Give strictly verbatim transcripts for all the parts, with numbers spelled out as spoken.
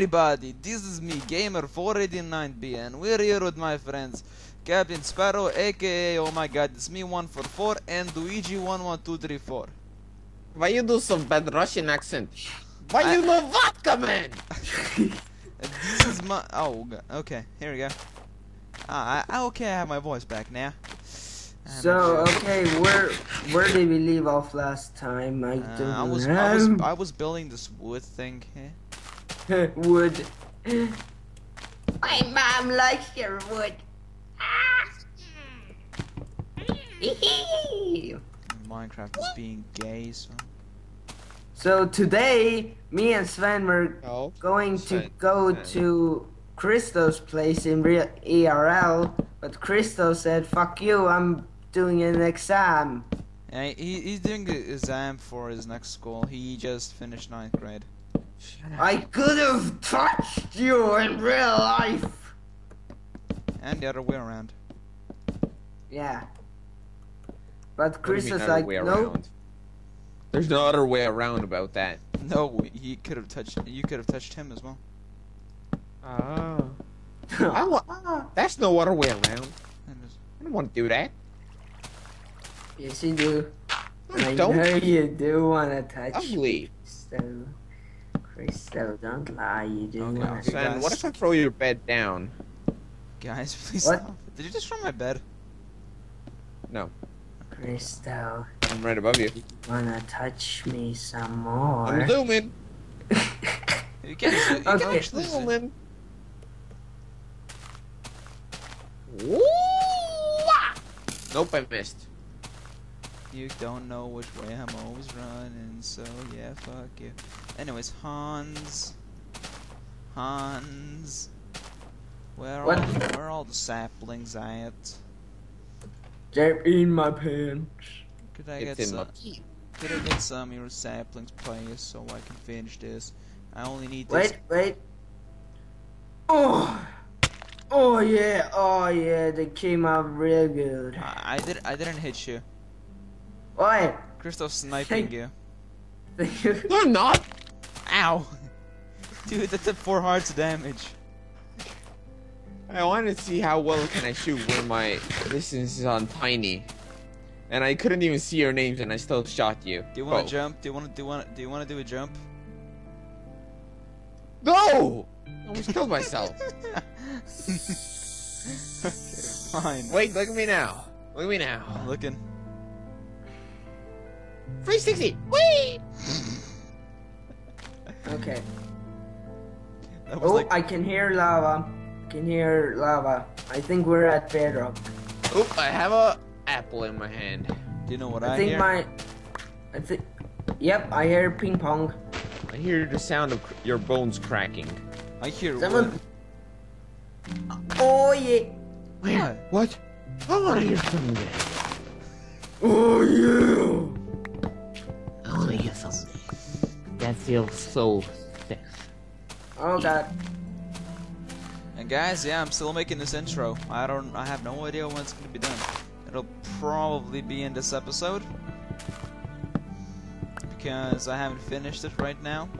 everybody, this is me, Gamer four eight nine p, and we're here with my friends Captain Sparrow, aka oh my god, it's me one four four and Luigi one one two three four. Why you do some bad Russian accent? Why I... you know vodka, man? This is my oh god. Okay, here we go. Ah, I, okay, I have my voice back now. So okay, where where did we leave off last time? I don't uh, I was, know. I was I was building this wood thing here. Wood. My mom likes your wood. Minecraft is being gay. So, so today, me and Sven were oh, going Sven. to go Sven. to Christo's place in real E R L, but Christo said, "Fuck you! I'm doing an exam." Yeah, he, he's doing the exam for his next school. He just finished ninth grade. I could have touched you in real life. And the other way around. Yeah. But Chris is like, no. There's no other way around about that. No, he could have touched. You could have touched him as well. Oh. I That's no other way around. I don't want to do that. Yes, you do. I, I don't know you do want to touch. Ugly. Christo, Christo, don't lie. You do okay, want to touch. What if I throw your bed down? Guys, please what? Stop. Did you just throw my bed? No. Christo. I'm right above you. Wanna touch me some more? I'm zooming. You can't zoom. You can't actually zoom. Nope, I missed. You don't know which way I'm always running, so yeah, fuck you. Anyways, Hans. Hans. Where are all, where all the saplings at? They're in my pants. Could I it's get some? Could I get some of your saplings, please, so I can finish this? I only need this. Wait, wait. Oh, oh yeah, oh yeah. They came out real good. I, I did. I didn't hit you. Why? Christo's sniping Thank you. Thank you. No, I'm not. Ow, dude, that did four hearts damage. I wanted to see how well can I shoot when my distance is on tiny, and I couldn't even see your names, and I still shot you. Do you want to jump? Do you want to do want do you want to do a jump? No! I almost killed myself. Okay, fine. Wait, look at me now. Look at me now. I'm looking. three sixty. Wait. Okay. That was oh, like... I can hear lava. Can hear lava. I think we're at bedrock. Oop! I have a apple in my hand. Do you know what I, I think hear? My, I think. Yep, I hear ping pong. I hear the sound of cr your bones cracking. I hear. Someone... Oh yeah. Where? What? I want to hear something. Oh yeah. I want to hear something. That feels so sick. Oh god. And guys, yeah, I'm still making this intro. I don't, I have no idea when it's gonna be done. It'll probably be in this episode because I haven't finished it right now.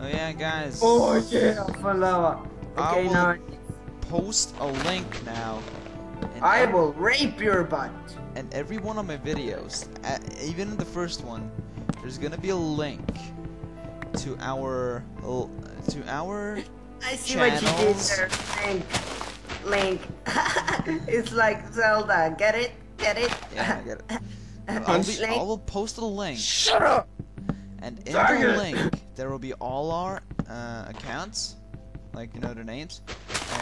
Oh yeah, guys. Oh yeah, for lava. Okay, I now post a link now. I will rape your butt. And every one of my videos, even the first one, there's gonna be a link to our to our. I see Channels. What you did there. Link. Link. It's like Zelda. Get it? Get it? Yeah, I get it. I'll be, I will post a link. Shut up! And in Sorry. the link, there will be all our uh, accounts. Like, you know, their names.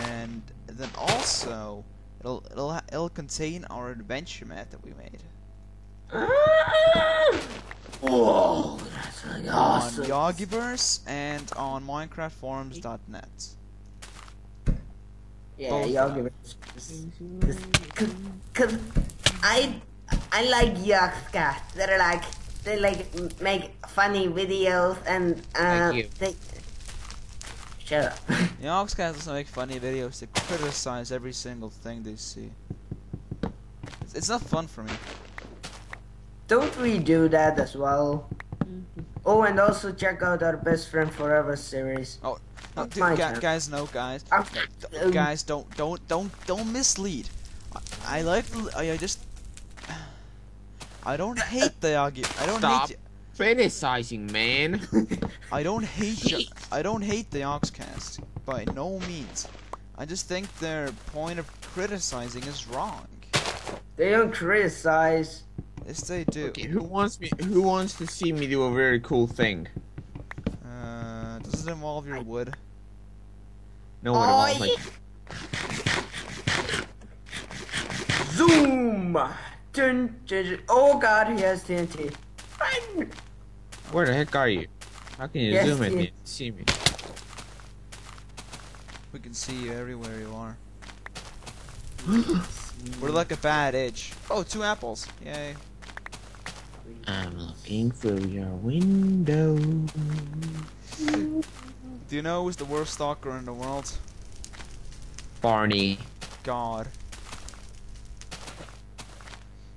And then also, it'll, it'll, it'll contain our adventure map that we made. Oh, that's really awesome. On Yogiverse and on Minecraft forums dot net. Yeah, Yogiverse. Cause, cause, cause I I like yogscast. They're like they like make funny videos and uh. Thank you. They... Shut up. Yogscast doesn't make funny videos. They criticize every single thing they see. It's, it's not fun for me. Don't we do that as well? Mm-hmm. Oh, and also check out our Best Friend Forever series. Oh, no, dude, guys, guys, no, guys, uh, no, guys, don't, don't, don't, don't mislead. I, I like, I just, I don't hate the argument. I don't Stop. hate. Criticizing, man. I don't hate. I don't hate the Yogscast by no means. I just think their point of criticizing is wrong. They don't criticize. Yes, they do. Okay, who wants me? Who wants to see me do a very cool thing? Uh, does it involve your wood? No, it oh, involves like... Zoom. Dun, dun, oh God, he has T N T. Run. Where the heck are you? How can you yes, zoom at me? See me? We can see you everywhere you are. We're like a bad itch. Oh, two apples! Yay! I'm looking through your window. Do you know who's the worst stalker in the world? Barney. God.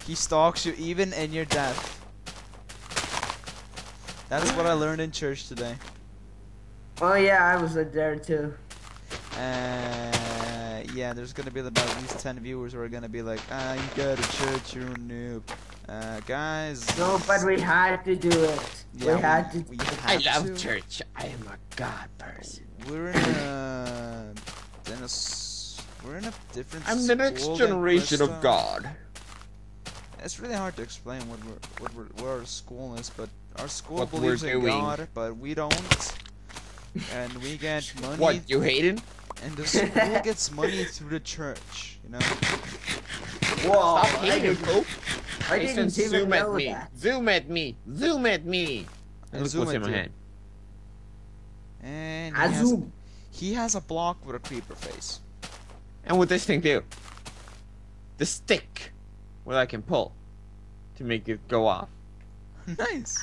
He stalks you even in your death. That's what I learned in church today. Oh yeah, I was there too. Uh, yeah, there's gonna be about at least ten viewers who are gonna be like, ah, you go to church, you're a noob. Uh, guys. No, but we had to do it. Yeah, we had we, to. We had I love to. church. I am a God person. We're in a, in a we're in a different. I'm the next generation of God. It's really hard to explain what we're, what we're, where our school is, but our school what believes in God, but we don't. And we get money. What, you hating? And the school gets money through the church, you know. Whoa! Stop hating, Pope. I didn't zoom know at me. That. Zoom at me. Zoom at me. And look what's in my hand. And he has, a, he has a block with a creeper face. And what this thing do? The stick. What I can pull to make it go off. Nice.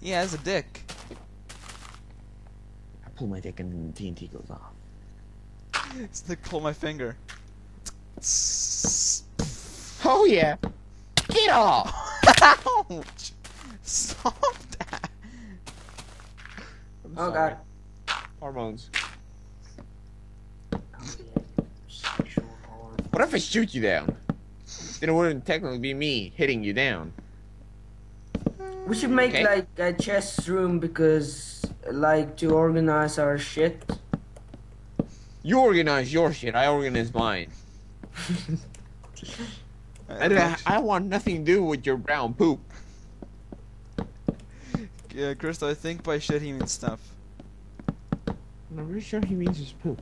He has a dick. I pull my dick and T N T goes off. It's like pull my finger. Oh yeah. Get off. Ouch. Stop that. I'm oh sorry. God. Hormones. What if I shoot you down? Then it wouldn't technically be me hitting you down. We should make okay. like a chest room because, like, to organize our shit. You organize your shit. I organize mine. And I, I want nothing to do with your brown poop. Yeah, Chris, I think by shit he means stuff. I'm pretty sure he means his poop.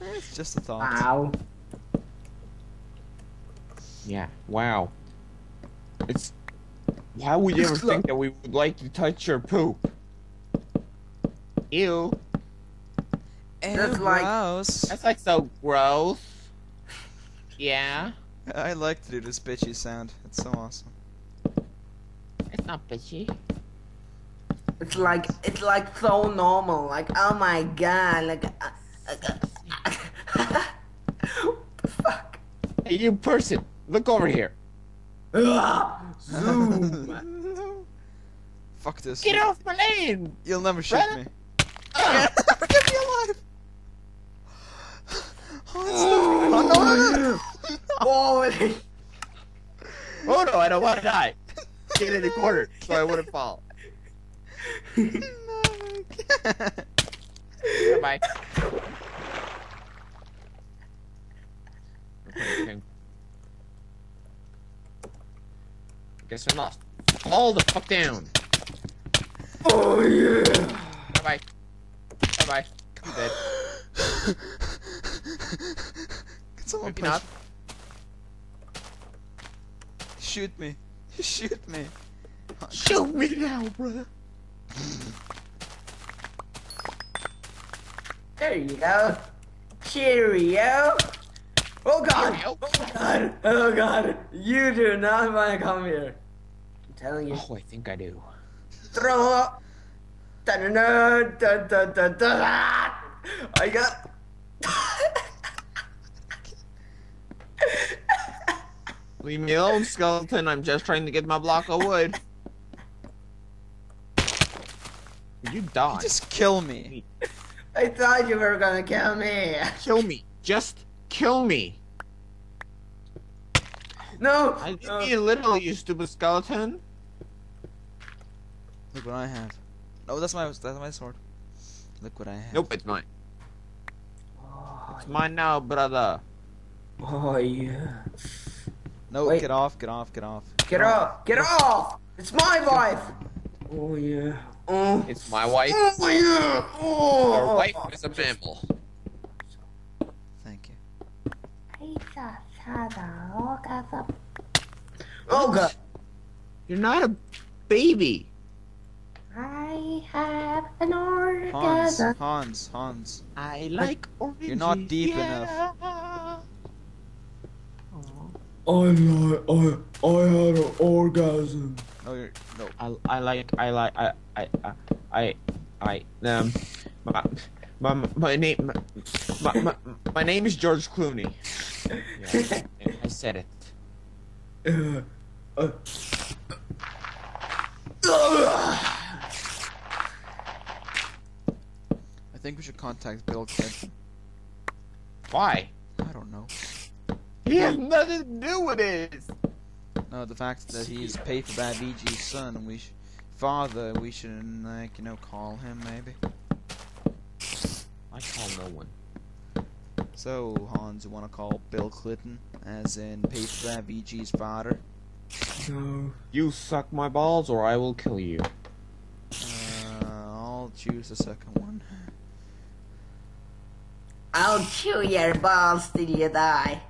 It's just a thought. Wow. Yeah. Wow. It's. Why would you ever think that we would like to touch your poop? Ew. Ew, that's like gross. That's like so gross. Yeah. I like to do this bitchy sound. It's so awesome. It's not bitchy. It's like it's like so normal. Like oh my god. Like. Uh, uh, uh, what the fuck? Hey, you person, look over here. Zoom. Fuck this. Get off my lane! You'll never shoot Brother? me. Uh. Get me alive! Oh, it's oh, no, no, no. Oh no, I don't want to die. Get in the corner so I wouldn't fall. No, I can't. Goodbye. Okay. Guess I'm lost. All the fuck down. Oh yeah. Bye bye. Bye bye. I'm dead. Can someone Maybe push? Not. Shoot me. Shoot me. Shoot me now, brother. There you go. Cheerio. Oh god! Oh god! Oh god! You do not want to come here. I'm telling you. Oh, I think I do. Throw up! Dun dun dun dun dun dun! I got. Leave me alone, skeleton. I'm just trying to get my block of wood. You die. Just kill me. I thought you were gonna kill me. Kill me. Just kill me. No. I give me a little, you stupid skeleton. Look what I have. Oh, that's my that's my sword. Look what I have. Nope, it's mine. Oh, it's mine now, brother. Oh yeah. No, wait. Get off! Get off! Get off! Get, get off. off! Get off! It's my wife. Oh yeah. Oh. It's my wife. Oh yeah. Oh. Your wife is a mammal. Thank you. Oh God! You're not a baby. I have an orgasm. Hans, Hans, Hans. I like orgasm. You're not deep yeah. enough. I like, I, I had an orgasm. No, you're, no. I, I like, I like, I, I, I, I, I um, my, my, my name, my, my, my name is George Clooney. Yeah, I, I said it. Uh, uh, uh, I think we should contact Bill Clinton. Why? I don't know. He has nothing to do with this. No, the fact that he's paid for Bad B G's son, and we, sh father, we shouldn't, like, you know, call him maybe. I call no one. So Hans, you want to call Bill Clinton, as in paid for Bad B G's father? No. You suck my balls, or I will kill you. Uh, I'll choose the second one. I'll chew your bombs till you die.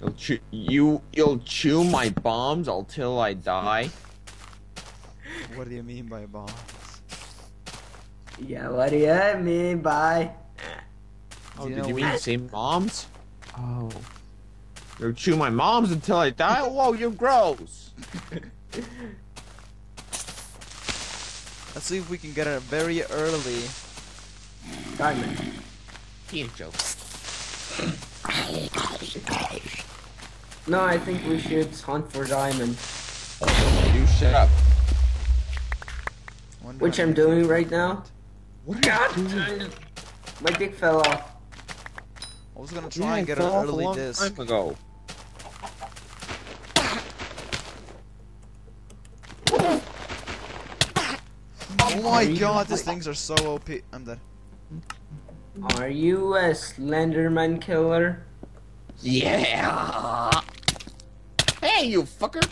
You'll chew you. You'll chew my bombs until I die. What do you mean by bombs? Yeah, what do you mean by? Oh, you did you mean what? Say bombs? Oh. You'll chew my moms until I die. Whoa, you're gross. Let's see if we can get it very early. Diamond. Peter jokes. No, I think we should hunt for diamond. You shut up. One Which diamond. I'm doing right now. What God damn! My dick fell off. I was gonna try yeah, and get an early disc. Time ago. Oh my God! These things are so O P. I'm dead. Are you a Slenderman killer? Yeah. Hey, you fucker!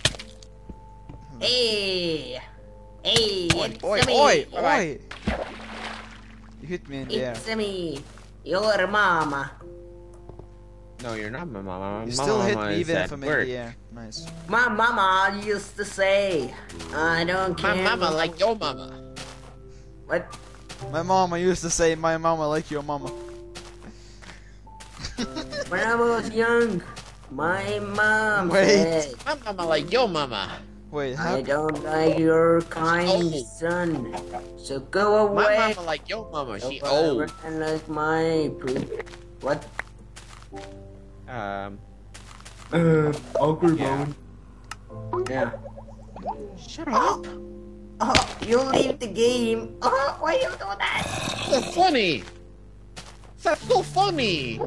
Hey, hey, oi, it's oi, me. Oi, oi, oi! You hit me in the air. It's me, your mama. No, you're not my mama. You still hit me even if I'm in the air. Nice. My mama used to say, "I don't care." My mama like your mama. What? My mama used to say, my mama like your mama. When I was young, my mom Wait. said... My mama like your mama. Wait, how... I don't like your kind oh. son, so go away. My mama like your mama, she old. And like my... What? Um... Uh, awkward yeah. bone. Yeah. Shut up. Oh, you leave the game. Oh, why you do that? That's funny. That's so funny.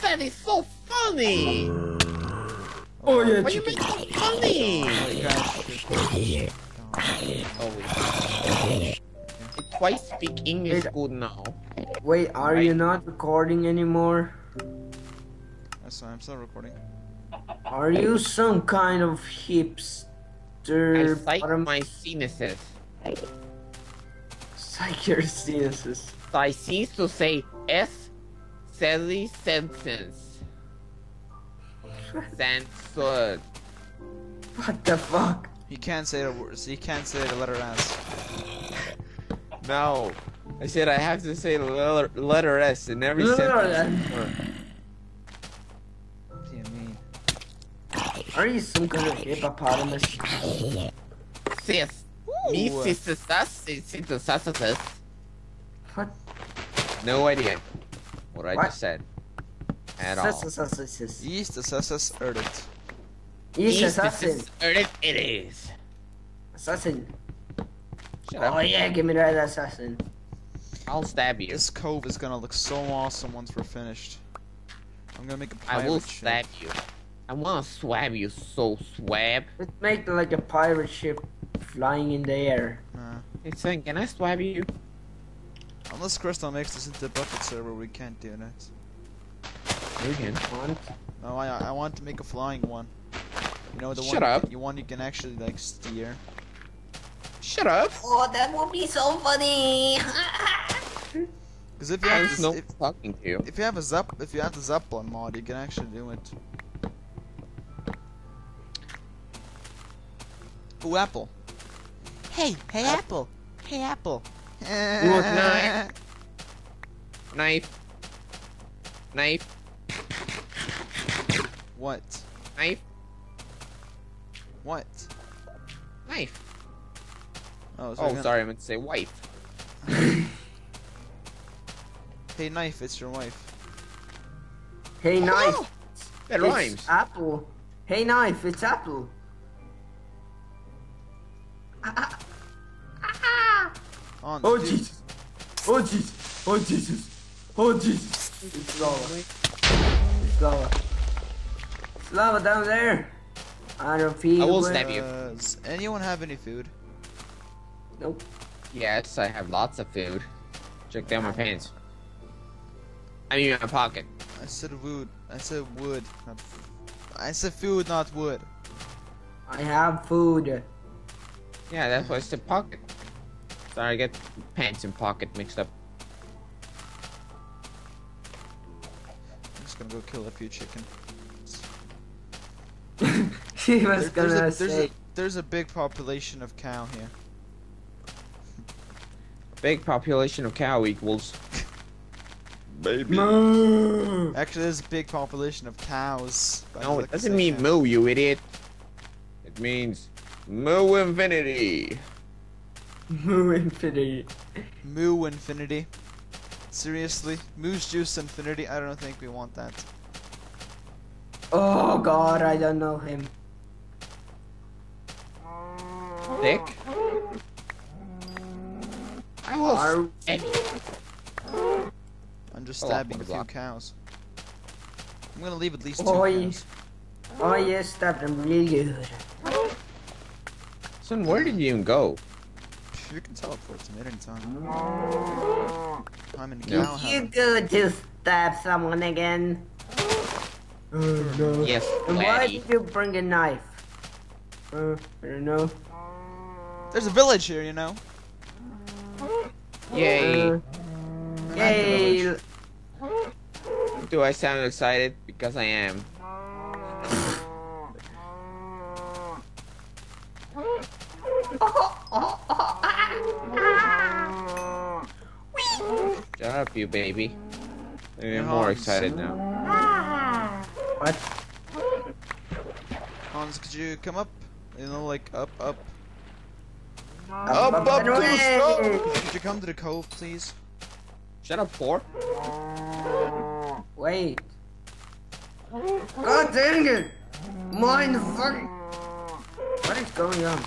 That is so funny. Oh yeah. Why you make so funny? Oh, I speak English good now. Wait, are right. you not recording anymore? That's why I'm still recording. Are you some kind of hipster? I psych my sinuses. Psych your sinuses. So I seem to say S. Sally Simpsons. Sanford. What the fuck? You can't say the words. You can't say the letter S. No, I said I have to say the letter, letter S in every sentence. What do you mean? Are you some kind of hippopotamus? Sis. Me sister sus. What? No idea what I what? just said. at all. Yeast assesses Earth. Yeast assassin. Earth it is. Assassin. Shut up. Oh yeah, give me that assassin. I'll stab you. This cove is gonna look so awesome once we're finished. I'm gonna make a pirate ship. I will stab you. I wanna swab you so swab. Let's make like a pirate ship flying in the air. Nah. Hey son, can I swab you? Unless Crystal makes this into a bucket server, we can't do that. You can. No, I I want to make a flying one. You know the Shut one. Shut up. You one you can actually like steer. Shut up. Oh, that would be so funny. Because if you have this, no if, talking to you. if you have a zap, if you have the Zeppelin mod, you can actually do it. Ooh, Apple. Hey, hey, Apple. Apple. Hey, Apple. You want knife? Knife. Knife. What? Knife. What? Knife. Oh, so oh gonna... sorry, I meant to say wife. Hey, knife, it's your wife. Hey, oh, knife. No! That it's rhymes. Apple. Hey, knife, it's Apple. Ah, ah, ah. Oh, oh Jesus! Oh Jesus! Oh Jesus! Oh Jesus! It's lava. It's lava. It's lava down there. I don't feel. I will stab you. Uh, does anyone have any food? Nope. Yes, I have lots of food. Check down my pants. I mean, my pocket. I said wood. I said wood. Not food. I said food, not wood. I have food. Yeah, that's why I said pocket. Sorry, I get pants and pocket mixed up. I'm just gonna go kill a few chickens. She was there, gonna there's a, say. There's a, there's a big population of cow here. Big population of cow equals baby. Moo. Actually, there's a big population of cows. No, it doesn't mean moo, you idiot. It means moo infinity. Moo infinity. Moo infinity. Seriously, moo's juice infinity. I don't think we want that. Oh God, I don't know him. Dick. I will Are... stab you. I'm just stabbing oh, a few cows. I'm gonna leave at least two oh, cows. Oh yes, stab them really good. Son, where did you even go? You can teleport to me any time. I'm in cow house. You go to stab someone again. Oh, no. Yes, and why did you bring a knife? Uh, I don't know. There's a village here, you know. Yay! Uh, yay! Do I sound excited? Because I am. Shut up, you baby. I'm more excited now. What? Hans, could you come up? You know, like up, up. Up, up, up, up, stop! Could you come to the cove, please? Shut up, four. Wait. God dang it! Mind fucking. What is going on?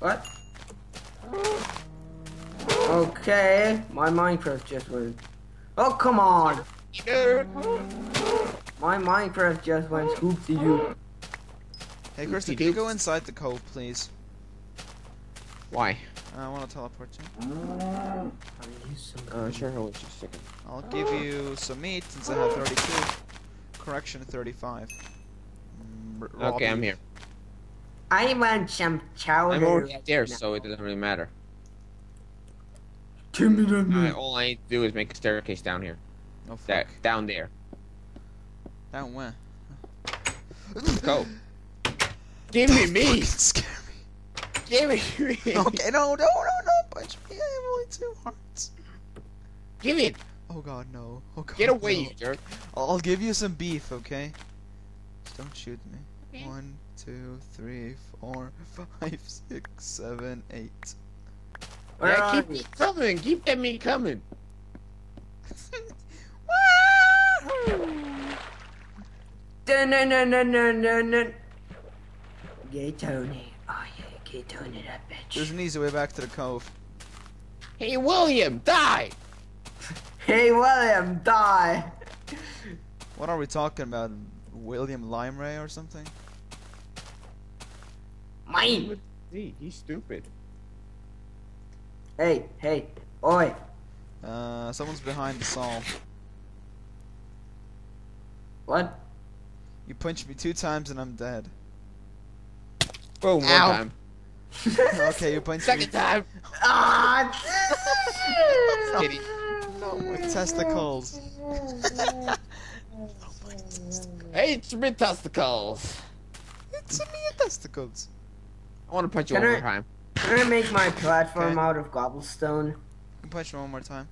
What? Okay, my Minecraft just went. Oh, come on! My Minecraft just went scoop to you. Hey, Krista, can you go inside the cove, please? Why? I want to teleport to you. Uh, sure, hold just a second. I'll give you some meat since I have thirty-two. Correction, thirty-five. Raw okay, meat. I'm here. I want some chowder. I'm already there, so it doesn't really matter. Give me the meat. Uh, all I need to do is make a staircase down here. No fuck. That, down there. Down where? Let's go. Give me meat. Give me it! Okay, no, no, no, no, punch me! I have only two hearts. Give it! Oh God, no! Oh God, get away, no. You jerk! I'll give you some beef, okay? Just don't shoot me. Okay. One, two, three, four, five, six, seven, eight. Where yeah, keep it coming! Keep that meat coming! Dun, dun, dun, dun, dun, dun, dun. Gay Tony. Oh yeah, Gay Tony, that bitch. There's an easy way back to the cove. Hey William, die! Hey William, die! What are we talking about? William Lime Ray or something? Mine! Hey, he's stupid. Hey, hey, oi! Uh, someone's behind the saw. What? You punched me two times and I'm dead. Oh, one Ow. time. Okay, you punched Second me. Second time! Ah! Oh, kitty. No, my testicles. Oh, my testicles. Hey, it's me testicles. It's me testicles. I want to punch you one more time. I'm gonna make my platform okay. out of cobblestone. You can punch me one more time.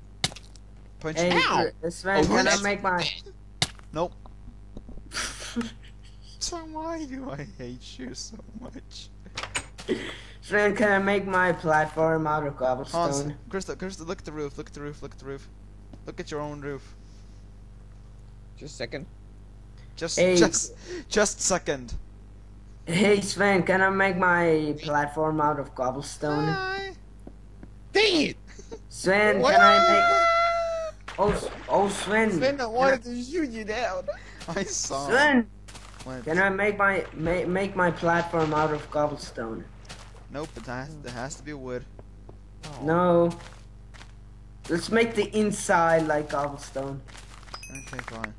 Punch me. Hey, Sven, can I make my... Nope. So why do I hate you so much? Sven, can I make my platform out of cobblestone? Krista, Krista, look at the roof, look at the roof, look at the roof. Look at your own roof. Just a second. Just, hey. just, just second. Hey Sven, can I make my platform out of cobblestone? Hi. Dang it! Sven, what? Can I make... Oh, oh Sven. Sven, I wanted to shoot you down. I saw. Sven, what? Can I make my ma make my platform out of cobblestone? Nope, it has, it has to be wood. Oh. No. Let's make the inside like cobblestone. Okay, fine.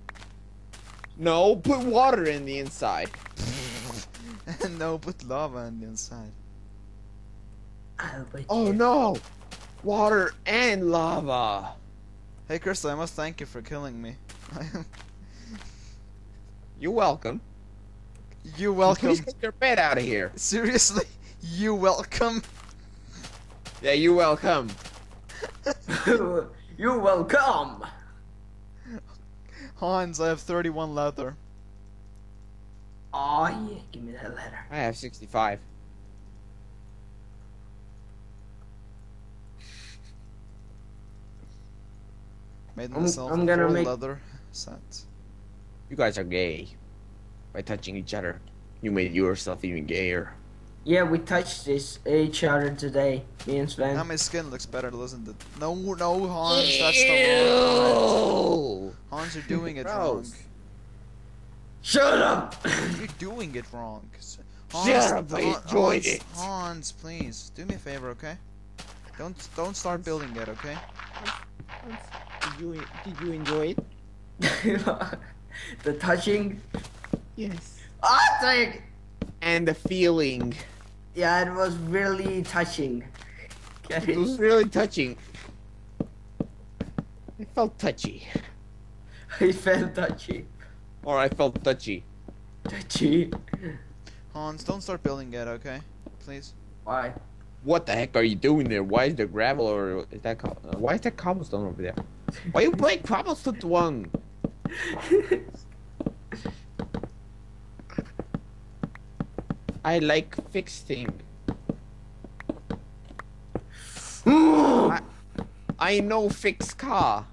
No, put water in the inside. No, put lava on the inside. Oh no! Water and lava! Hey Crystal, I must thank you for killing me. You're welcome. You're welcome. Please get your bed out of here. Seriously? You welcome? Yeah, you welcome. You welcome! Hans, I have thirty-one leather. Oh yeah, give me that letter. I have sixty-five. Made myself I'm, I'm gonna make... leather sets. You guys are gay. By touching each other. You made yourself even gayer. Yeah, we touched this each other today, me and Sven. Now my skin looks better, doesn't it? No, no, Hans, that's the wrong. Hans, you're doing it wrong. Shut up! You're doing it wrong. Hans, Shut up! I enjoyed Hans, it. Hans, please do me a favor, okay? Don't don't start building yet, okay? Hans, did you did you enjoy it? The touching. Yes. Oh, dang. And the feeling. Yeah, it was really touching. It, it was really touching. It felt touchy. It felt touchy. Or I felt touchy. Touchy? Hans, don't start building yet, okay? Please. Why? What the heck are you doing there? Why is there gravel or is that co uh, why is that cobblestone over there? Why are you playing cobblestone one? I like fixing. I, I know fix car.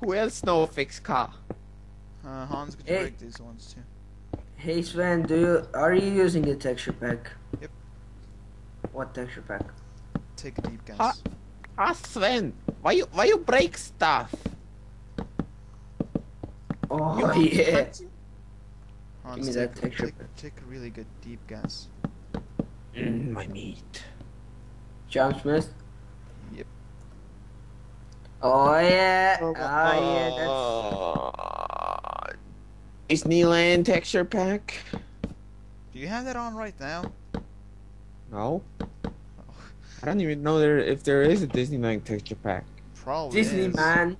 Who else know fix car? Uh, Hans could hey. break these ones too. Hey Sven, do you, are you using the texture pack? Yep. What texture pack? Take a deep guess. Ah, ah Sven, why you why you break stuff? Oh you yeah. Hans, give me that take, texture take, pack. Take a really good deep guess. Mm, my meat. John Smith. Oh yeah, oh yeah, that's... Disneyland texture pack? Do you have that on right now? No. Oh. I don't even know there if there is a Disneyland texture pack. Probably Disneyland.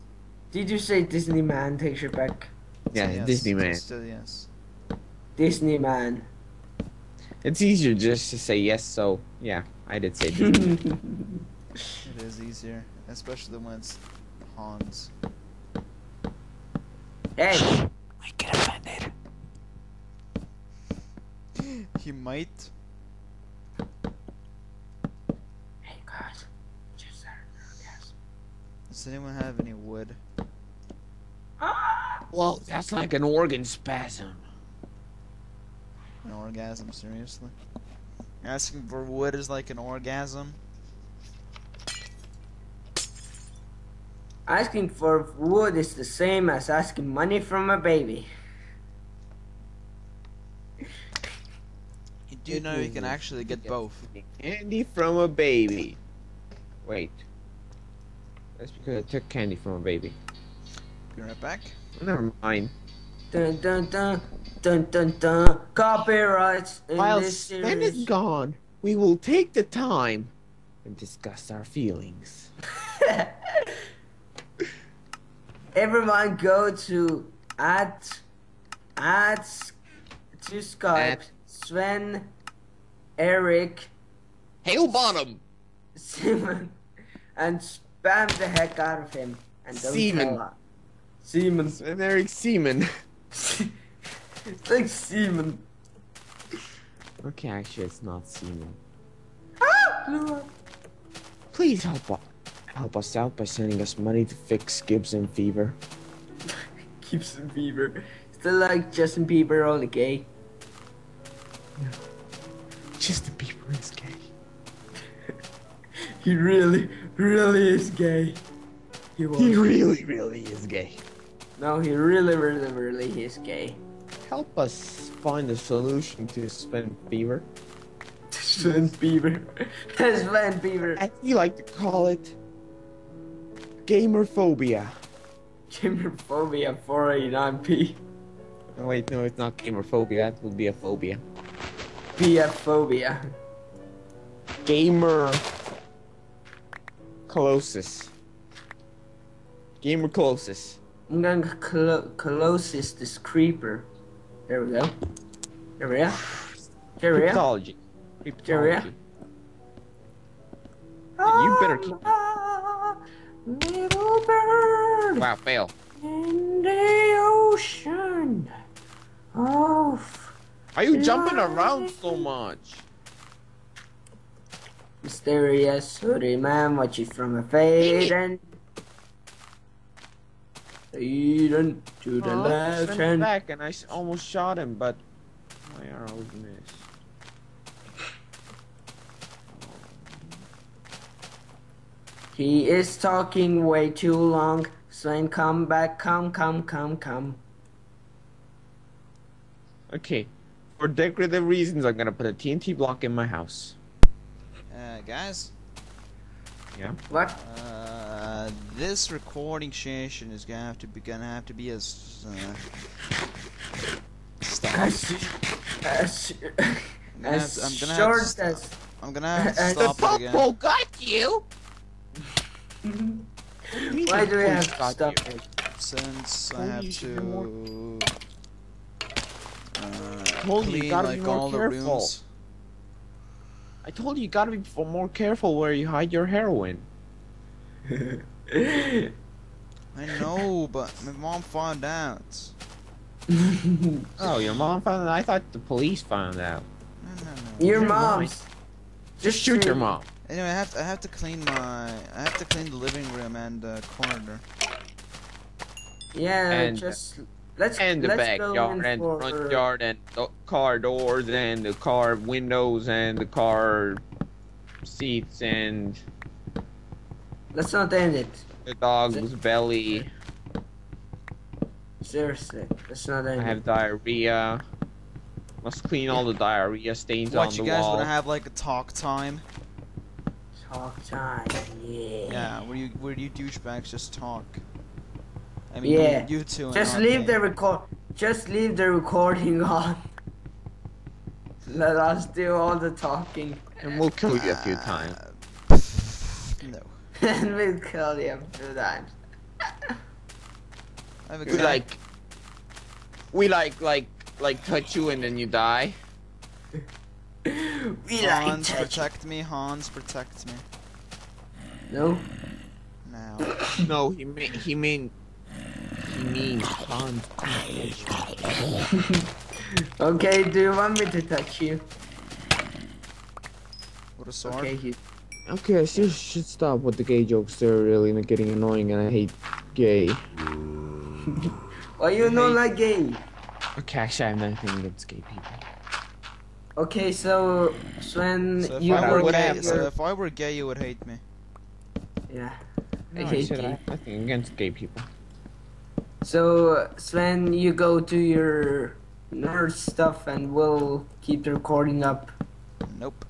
Did you say Disneyland texture pack? Yeah, yes. Disneyland. Still yes. Disneyland. It's easier just to say yes, so yeah, I did say Disneyland. It is easier. Especially when it's Hans. Hey! I get offended. He might. Hey guys, just out of the gas. Does anyone have any wood? Well, that's like an organ spasm. An orgasm, seriously? Asking for wood is like an orgasm? Asking for wood is the same as asking money from a baby. You do know you can actually get both. Candy from a baby. Wait. That's because I took candy from a baby. Be right back. Never mind. Dun dun dun dun dun dun. Copyrights. While Sven is gone, we will take the time and discuss our feelings. Everyone, go to at at to Skype at. Sven, Eric, Hail Bottom, Simon, and spam the heck out of him and don't Seaman. Seaman. Sven Eric Seaman. It's like Seaman. Okay, actually, it's not Seaman. Ah! Please help us. Help us out by sending us money to fix Gibson fever. Gibson fever. Still like Justin Bieber, only gay. No. Justin Bieber is gay. He really, really is gay. He, he really, really is gay. No, he really, really, really is gay. Help us find a solution to Sven fever. Sven fever. Sven fever. As you like to call it. Gamerphobia. Gamerphobia four eighty-nine p. Oh, wait, no, it's not gamerphobia. That would be a phobia. Be a phobia. Gamer. Closest. Gamer closest. I'm going to cl closest this creeper. There we go. There we go. There we go. Cryptology. Cryptology. There we go. Yeah, you better keep little bird. Wow, fail. In the ocean. Oh. Are you jumping around so much? Mysterious hoodie man, watch it from a fading. Fading to the oh, left hand. Back and I almost shot him, but my arrows missed. He is talking way too long. Sven, come back, come, come, come, come. Okay, for decorative reasons, I'm gonna put a T N T block in my house. Uh, guys? Yeah? What? Uh, this recording session is gonna have to be, gonna have to be as, uh... Stop. As, as, I'm gonna as have to, I'm gonna short have to as... Stop. I'm gonna have to as stop the it again. Got you! Why do we have to stop it? Since I have to uh, clean like all the rooms. I told you you gotta be more careful where you hide your heroin. I know, but my mom found out. Oh, your mom found out? I thought the police found out. No, no, no. Your mom's. Just shoot your mom. Anyway, I have to, I have to clean my I have to clean the living room and the uh, corridor. Yeah, and, just let's and the let's backyard and the front yard and the car doors and the car windows and the car seats and. Let's not end it. The dog's it? belly. Seriously, let's not end it. I have diarrhea. Must clean all the diarrhea stains what, on the wall. What, you guys want to have like a talk time? Talk time, yeah. Yeah, where you where you douchebags just talk. I mean, yeah. you, you two. Just leave game. the record. Just leave the recording on. Let us do all the talking. And we'll kill you a few times. No. And we'll kill you a few times. We time. like. We like like like touch you and then you die. We Hans, like protect me. Hans, protect me. No. No. No, he mean he mean he means Hans. Okay, do you want me to touch you? What a sword. Okay, he... okay, I still should stop with the gay jokes. They're really getting annoying, and I hate gay. Why you not like gay? Okay, actually I'm not thinking it's gay people. Okay, so when so you were gay, gay so if I were gay you would hate me. Yeah. No, I hate gay. I, nothing against gay people. So Sven, you go to your nerd stuff and we'll keep the recording up. Nope.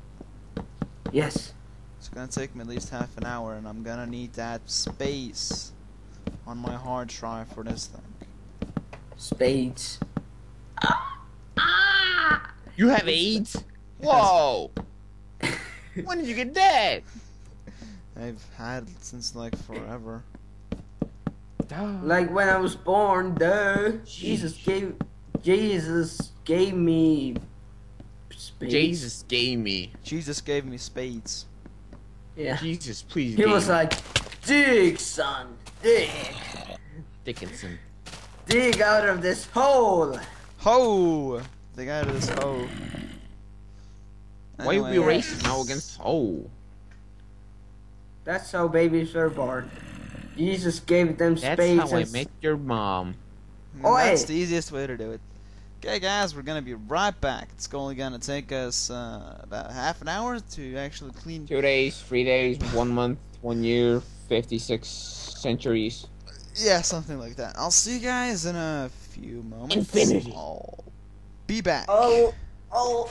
Yes. It's gonna take me at least half an hour and I'm gonna need that space on my hard drive for this thing. Spades. Ah! You have AIDS? Whoa! When did you get that? I've had it since like forever. Like when I was born, duh. Jesus gave, Jesus gave me spades. Jesus gave me. Jesus gave me spades. Yeah. Jesus, please. He was me. Like, dig, son, dig. Dickinson. Dig out of this hole. Ho! Dig out of this hole. Why anyway, are we racing now against hole? That's how babies are born. Jesus gave them space. That's how I met your mom. Oi. That's the easiest way to do it. Okay guys, we're gonna be right back. It's only gonna take us uh, about half an hour to actually clean. Two days, three days, one month, one year, fifty-six centuries. Yeah, something like that. I'll see you guys in a few moments. Infinity. I'll be back. Oh, oh.